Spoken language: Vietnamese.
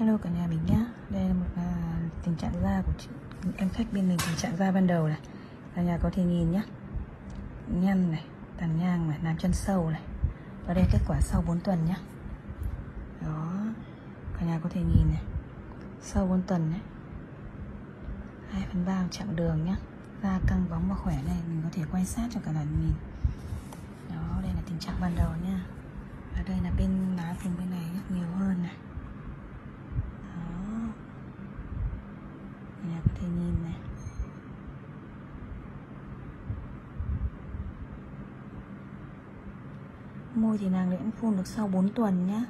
Hello cả nhà mình nhá. Đây là một tình trạng da của chị, em khách bên mình. Tình trạng da ban đầu này, cả nhà có thể nhìn nhá, nhăn này, tàn nhang này, nám chân sâu này. Và đây kết quả sau 4 tuần nhá. Đó, cả nhà có thể nhìn này, sau 4 tuần đấy, 2/3 chặng đường nhá. Da căng bóng và khỏe này, mình có thể quay sát cho cả nhà nhìn. Đó, đây là tình trạng ban đầu nhá. Và đây là bên lá vùng bên này rất nhiều hơn này. Nhà có thể nhìn này, môi thì nàng đã phun được sau 4 tuần nhá.